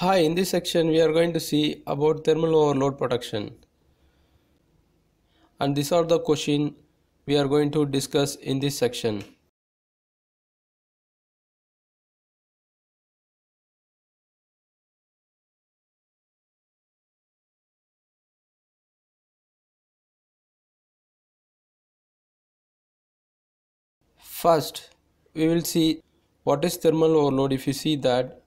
Hi, in this section we are going to see about thermal overload protection, and these are the questions we are going to discuss in this section. First, we will see what is thermal overload. If you see that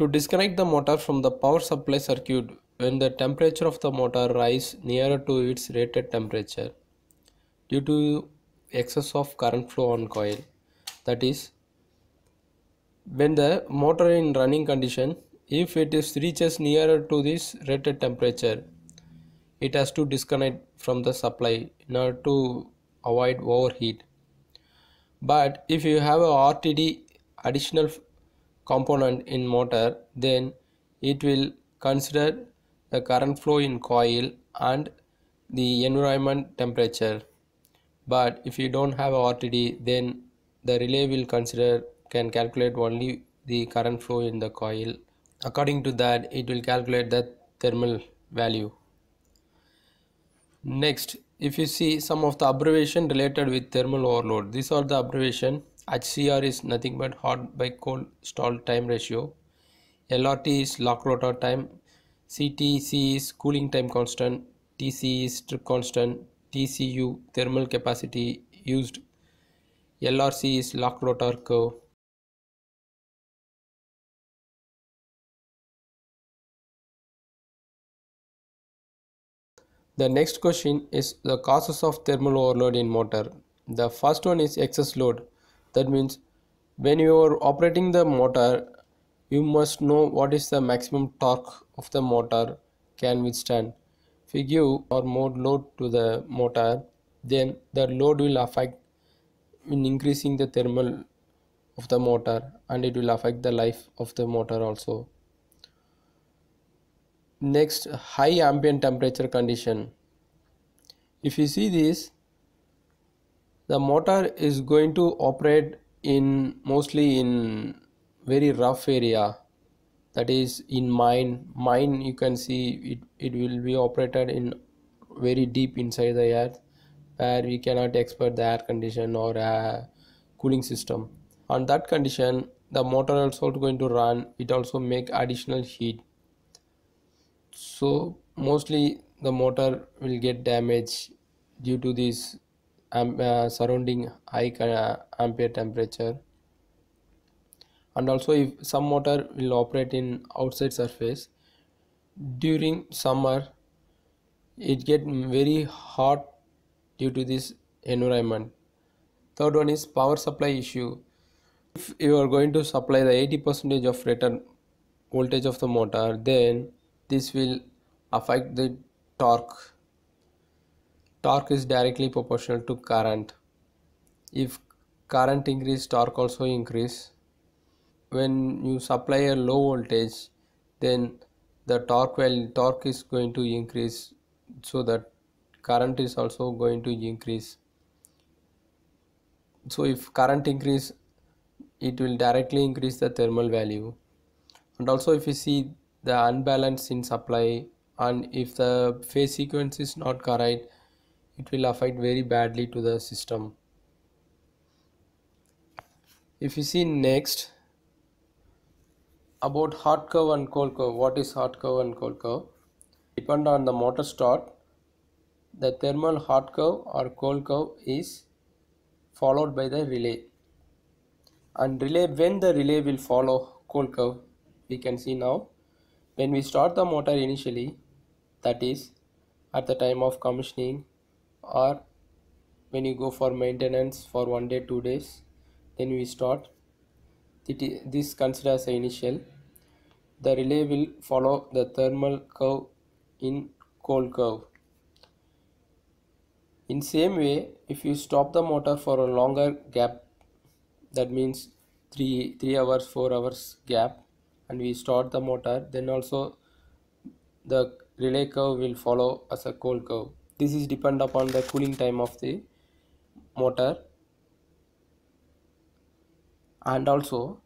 to disconnect the motor from the power supply circuit when the temperature of the motor rises nearer to its rated temperature due to excess of current flow on coil, that is, when the motor in running condition, if it is reaches nearer to this rated temperature, it has to disconnect from the supply in order to avoid overheat. But if you have a RTD additional component in motor, then it will consider the current flow in coil and the environment temperature. But if you don't have a RTD, then the relay will can calculate only the current flow in the coil. According to that, it will calculate the thermal value. Next, if you see some of the abbreviation related with thermal overload, these are the abbreviation. HCR is nothing but hot by cold stall time ratio. LRT is lock rotor time. CTC is cooling time constant. TC is strip constant. TCU thermal capacity used. LRC is lock rotor curve. The next question is the causes of thermal overload in motor. The first one is excess load. That means when you are operating the motor, you must know what is the maximum torque of the motor can withstand. If you give or more load to the motor, then the load will affect in increasing the thermal of the motor, and it will affect the life of the motor also. Next, high ambient temperature condition. If you see this, the motor is going to operate in mostly in very rough area, that is in mine. You can see it will be operated in very deep inside the earth, where we cannot expect the air condition or a cooling system. On that condition, the motor also going to run, it also make additional heat, so mostly the motor will get damaged due to this surrounding high ampere temperature. And also, if some motor will operate in outside surface during summer, it get very hot due to this environment. Third one is power supply issue. If you are going to supply the 80% of rated voltage of the motor, then this will affect the torque. Torque is directly proportional to current. If current increase, torque also increase. When you supply a low voltage, then the torque is going to increase, so that current is also going to increase. So if current increase, it will directly increase the thermal value. And also, if you see the unbalance in supply, and if the phase sequence is not correct, it will affect very badly to the system. If you see next about hot curve and cold curve. What is hot curve and cold curve? Depend on the motor start, the thermal hot curve or cold curve is followed by the relay. And relay, when the relay will follow cold curve, we can see now. When we start the motor initially, that is at the time of commissioning, or when you go for maintenance for 1 day, 2 days, then we start, this considers the initial. The relay will follow the thermal curve in cold curve. In same way, if you stop the motor for a longer gap, that means three hours, 4 hours gap, and we start the motor, then also the relay curve will follow as a cold curve. This is depend upon the cooling time of the motor. And also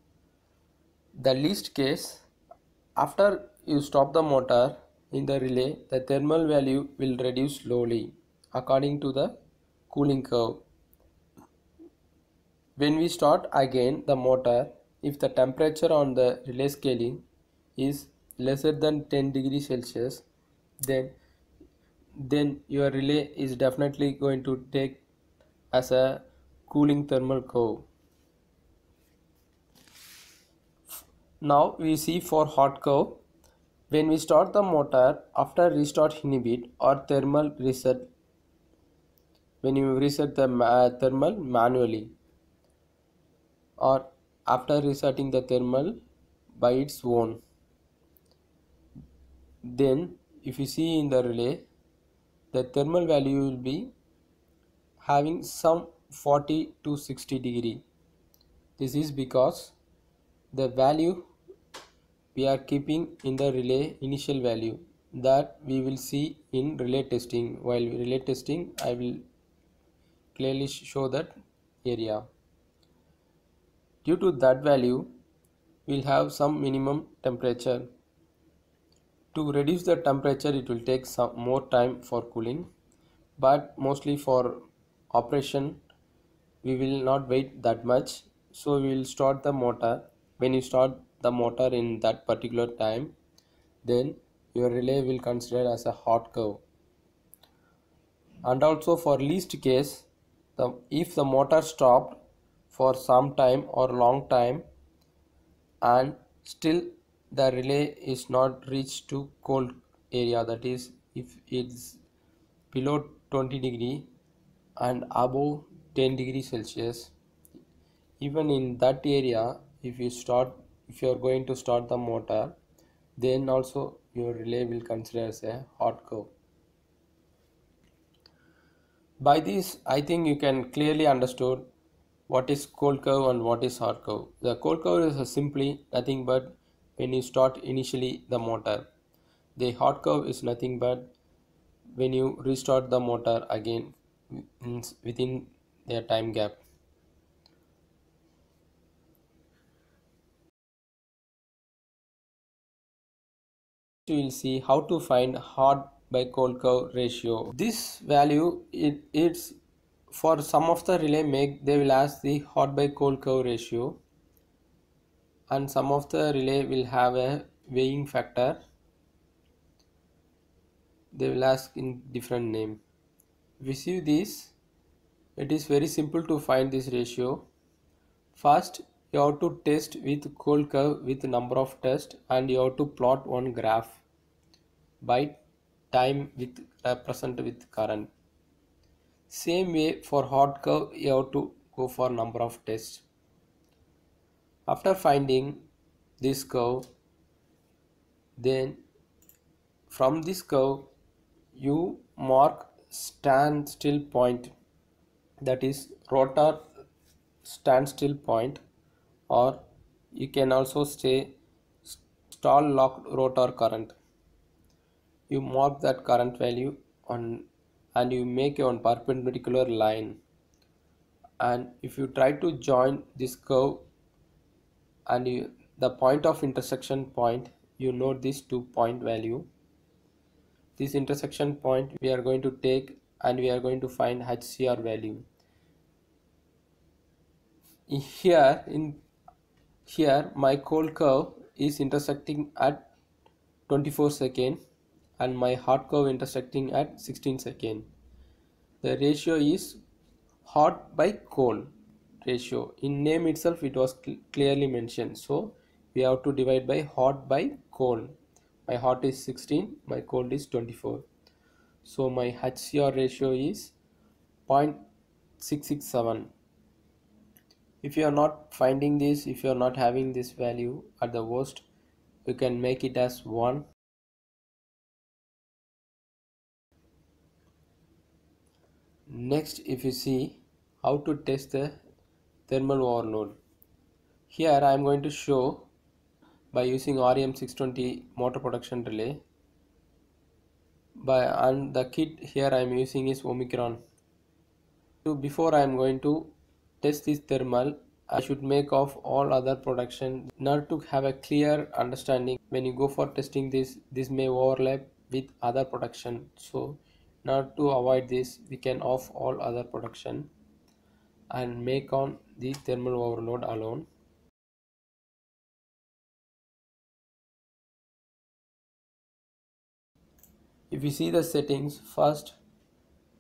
the least case After you stop the motor in the relay, the thermal value will reduce slowly according to the cooling curve. When we start again the motor, if the temperature on the relay scaling is lesser than 10 degrees Celsius, then your relay is definitely going to take as a cooling thermal curve. Now we see for hot curve. When we start the motor after restart inhibit or thermal reset, when you reset the thermal manually or after resetting the thermal by its own, then if you see in the relay, the thermal value will be having some 40 to 60 degree. This is because the value we are keeping in the relay initial value that we will see in relay testing. While relay testing, I will clearly show that area. Due to that value, we'll have some minimum temperature. To reduce the temperature, it will take some more time for cooling, but mostly for operation, we will not wait that much. So we will start the motor. When you start the motor in that particular time, then your relay will consider as a hot curve. And also for least case, if the motor stopped for some time or long time and still the relay is not reached to cold area, that is if it's below 20 degree and above 10 degrees Celsius, even in that area, if you are going to start the motor, then also your relay will consider as a hot curve. By this, I think you can clearly understand what is cold curve and what is hot curve. The cold curve is simply nothing but when you start initially the motor. The hot curve is nothing but when you restart the motor again within their time gap. You will see how to find hot by cold curve ratio. This value it's for some of the relay make they will ask the hot by cold curve ratio, and some of the relay will have a weighing factor. They will ask in different name. If you see this, it is very simple to find this ratio. First, you have to test with cold curve with number of tests, and you have to plot one graph by time with represent with current. Same way for hot curve, you have to go for number of tests. After finding this curve, then from this curve you mark standstill point, that is rotor standstill point, or you can also say stall locked rotor current. You mark that current value on and you make your own perpendicular line, and if you try to join this curve and the point of intersection point, you note this 2 point value. This intersection point we are going to take and we are going to find HCR value. Here my cold curve is intersecting at 24 seconds and my hot curve intersecting at 16 seconds. The ratio is hot by cold ratio. In name itself it was clearly mentioned, so we have to divide by hot by cold. My hot is 16, my cold is 24, so my HCR ratio is 0.667. if you are not finding this, if you are not having this value, at the worst you can make it as 1. Next, if you see how to test the thermal overload. Here I am going to show by using REM620 motor production relay. And the kit here I am using is Omicron. So before I am going to test this thermal, should make of all other production in order to have a clear understanding. When you go for testing, this may overlap with other production, so in order to avoid this, we can off all other production and make on the thermal overload alone. If you see the settings, first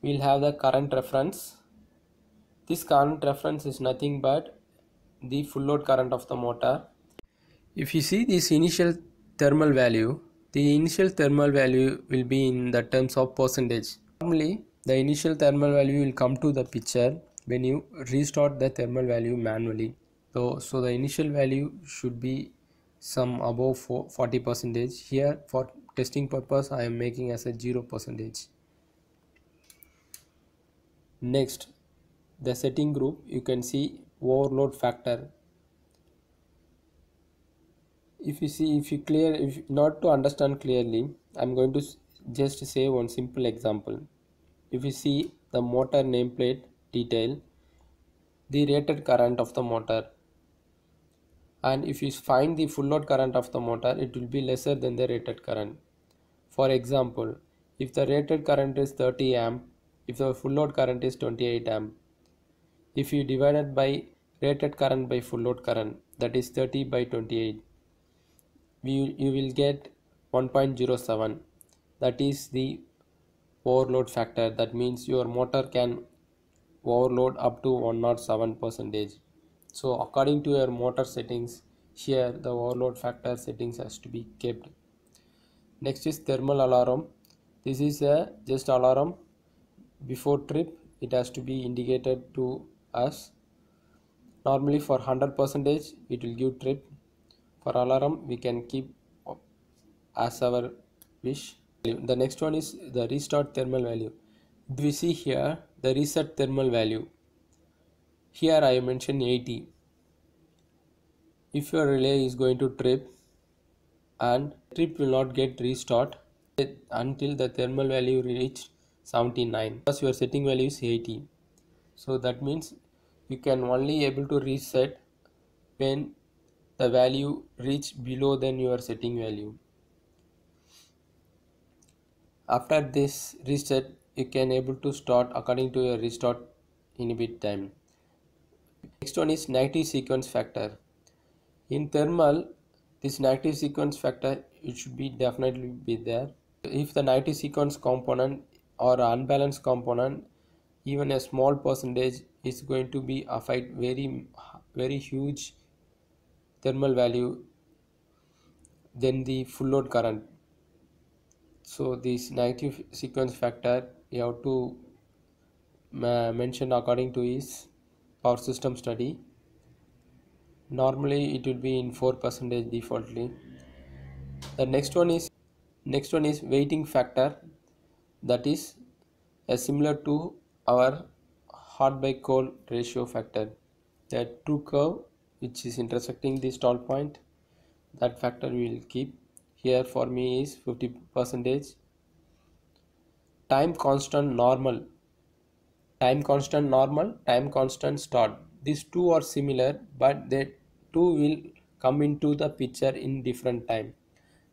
we'll have the current reference. This current reference is nothing but the full load current of the motor. If you see this initial thermal value, the initial thermal value will be in the terms of percentage. Normally, the initial thermal value will come to the picture when you restart the thermal value manually. So the initial value should be some above 40%. Here for testing purpose, I am making as a 0%. Next, the setting group, you can see overload factor. If not to understand clearly, I'm going to just say one simple example. If you see the motor nameplate detail, the rated current of the motor, and if you find the full load current of the motor, it will be lesser than the rated current. For example, if the rated current is 30 amp, if the full load current is 28 amp, if you divide it by rated current by full load current, that is 30 by 28, you will get 1.07. that is the overload factor. That means your motor can overload up to 107%. So according to your motor settings, here the overload factor settings has to be kept. Next is thermal alarm. This is a just alarm before trip. It has to be indicated to us. Normally for 100% it will give trip. For alarm we can keep as our wish. The next one is the restart thermal value. We see here the reset thermal value. Here I mentioned 80. If your relay is going to trip and trip will not get restart until the thermal value reaches 79, plus your setting value is 80. So that means you can only able to reset when the value reach below than your setting value. After this reset, you can able to start according to your restart inhibit time. Next one is negative sequence factor. In thermal, this negative sequence factor, it should be definitely be there. If the negative sequence component or unbalanced component, even a small percentage is going to be affect very huge thermal value than the full load current. So this negative sequence factor you have to mention according to his power system study. Normally it will be in 4% defaultly. The next one is weighting factor. That is similar to our hot by cold ratio factor. The true curve which is intersecting the stall point, that factor we will keep. Here for me is 50%. Time constant normal. Time constant normal, time constant start. These two are similar, but they two will come into the picture in different time.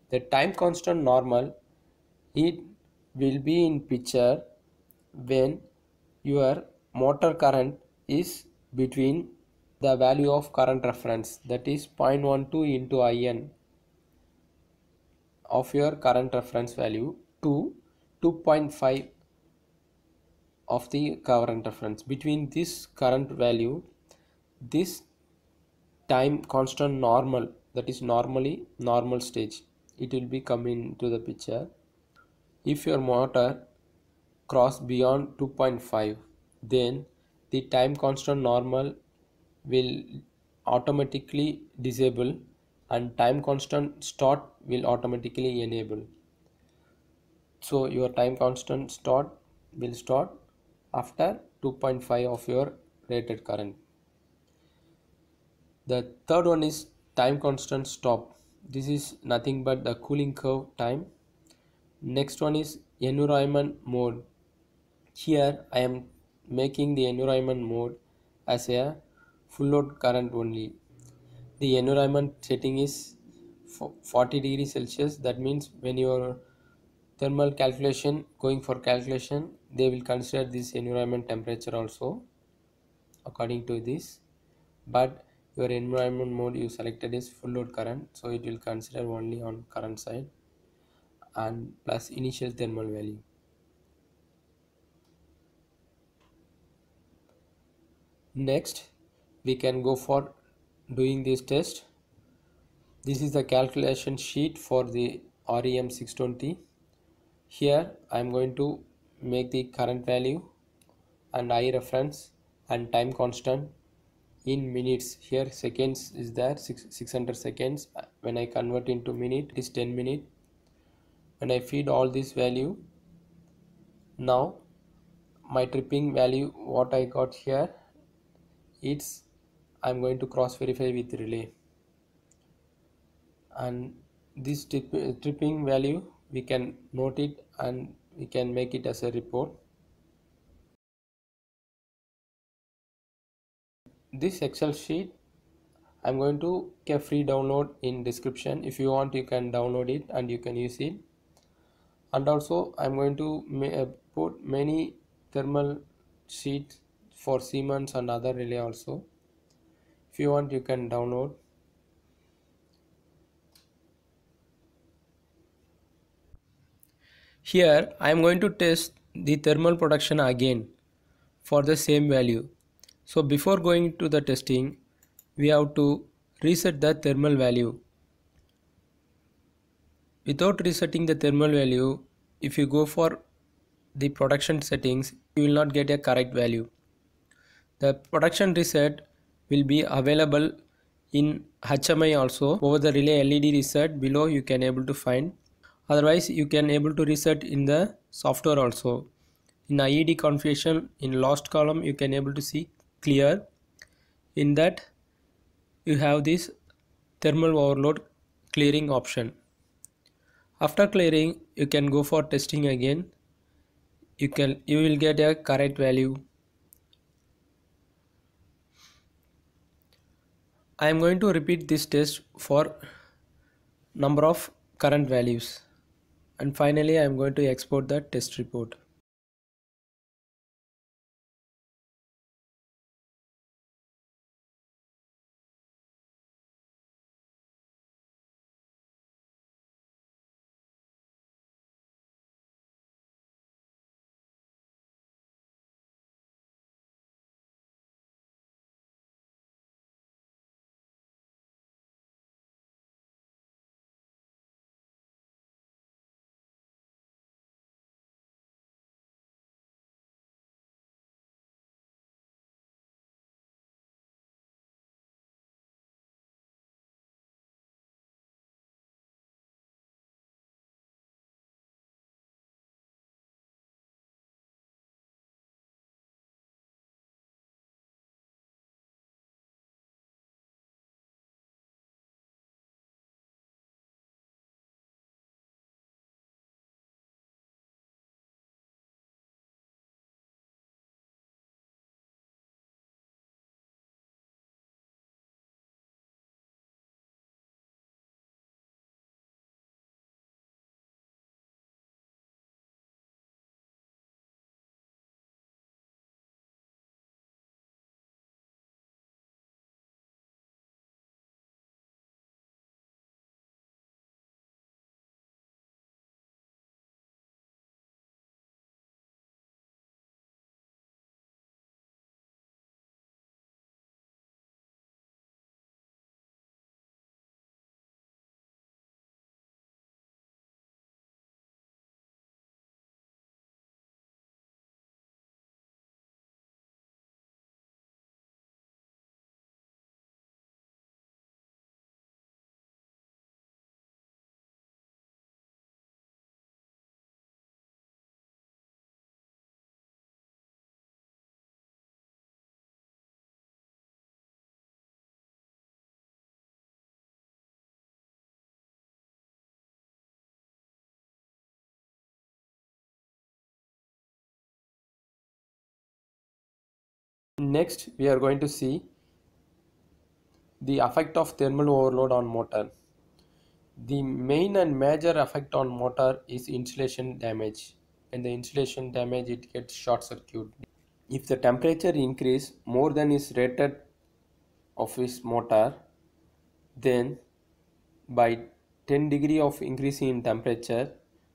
The time constant normal, it will be in picture when your motor current is between the value of current reference, that is 0.12 into IN of your current reference value to 2.5 of the current reference. Between this current value, this time constant normal, that is normally normal stage, it will be coming into the picture. If your motor cross beyond 2.5, then the time constant normal will automatically disable and time constant start will automatically enable. So your time constant start will start after 2.5 of your rated current. The third one is time constant stop. This is nothing but the cooling curve time. Next one is environment mode. Here I am making the environment mode as a full load current only. The environment setting is 40 degrees Celsius. That means when your thermal calculation going for calculation, they will consider this environment temperature also according to this, but your environment mode you selected is full load current, so it will consider only on current side and plus initial thermal value. Next we can go for doing this test. This is the calculation sheet for the REM620. Here I am going to make the current value and I reference and time constant in minutes. Here seconds is there, 600 seconds. When I convert into minute, it is 10 minutes. When I feed all this value, now my tripping value what I got here, it's I'm going to cross verify with relay, and this tripping value we can note it and we can make it as a report. This Excel sheet I'm going to get free download in description. If you want, you can download it and you can use it. And also I'm going to put many thermal sheets for Siemens and other relay also. If you want, you can download. Here I am going to test the thermal production again for the same value. So before going to the testing, we have to reset the thermal value. Without resetting the thermal value, if you go for the production settings, you will not get a correct value. The production reset will be available in HMI also. Over the relay LED reset below you can able to find. Otherwise you can able to reset in the software also. In IED configuration, in last column you can able to see clear. In that you have this thermal overload clearing option. After clearing you can go for testing again. You will get a correct value. I am going to repeat this test for number of current values, and finally I am going to export the test report. Next we are going to see The effect of thermal overload on motor. The main and major effect on motor is insulation damage. And the insulation damage, it gets short circuit. If the temperature increase more than is rated of his motor, then by 10 degree of increase in temperature,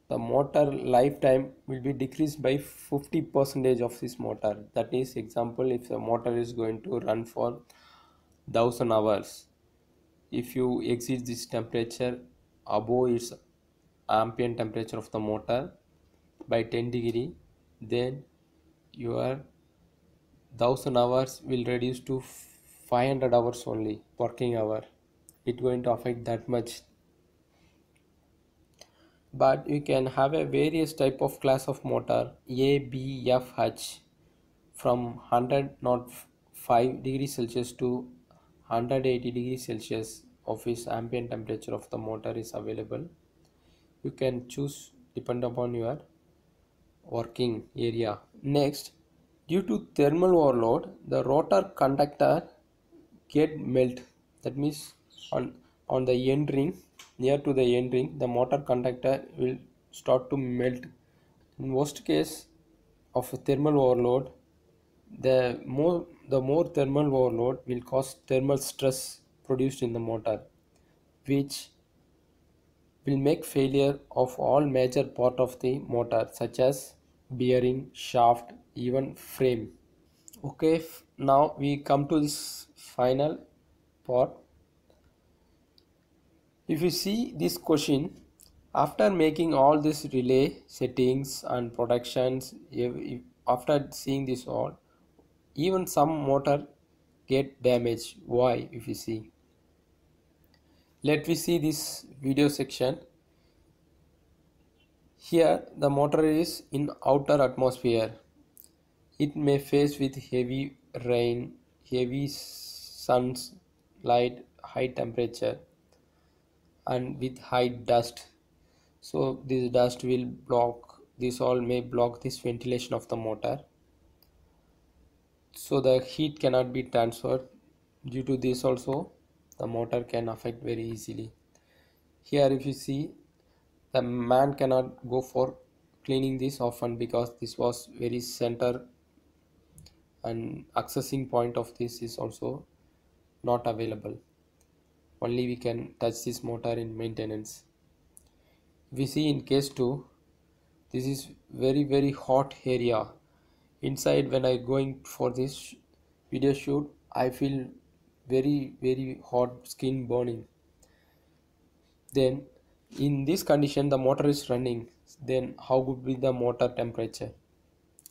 the motor lifetime will be decreased by 50% of this motor. That is, example, if the motor is going to run for 1000 hours, if you exceed this temperature above its ambient temperature of the motor by 10 degree, then your 1000 hours will reduce to 500 hours only working hour. It's going to affect that much. But you can have a various type of class of motor A, B, F, H from 105 degrees Celsius to 180 degrees Celsius of its ambient temperature of the motor is available. You can choose depend upon your working area. Next, due to thermal overload, the rotor conductor get melt. That means on the end ring, near to the end ring, the motor conductor will start to melt. In worst case of a thermal overload, the more thermal overload will cause thermal stress produced in the motor, which will make failure of all major part of the motor such as bearing, shaft, even frame. Okay, now we come to this final part. If you see this question, after making all this relay settings and productions, after seeing this all, even some motor get damaged. Why? If you see, let me see this video section. Here the motor is in outer atmosphere. It may face with heavy rain, heavy suns, light, high temperature, and with high dust. So this dust will block, this all may block this ventilation of the motor, so the heat cannot be transferred. Due to this also, the motor can affect very easily. Here if you see, the man cannot go for cleaning this often because this was very center and accessing point of this is also not available. Only we can touch this motor in maintenance. We see in case 2, this is very hot area. Inside when I going for this video shoot, I feel very hot, skin burning. Then in this condition the motor is running, then how would be the motor temperature?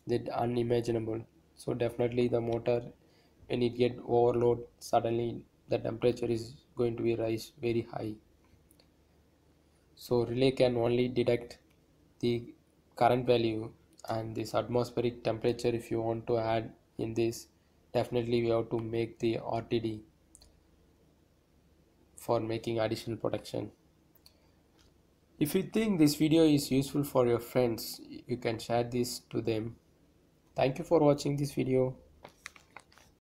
That unimaginable. So definitely the motor, when it get overload, suddenly the temperature is going to be rise very high. So relay can only detect the current value and this atmospheric temperature. If you want to add in this, definitely we have to make the RTD for making additional protection. If you think this video is useful for your friends, you can share this to them. Thank you for watching this video.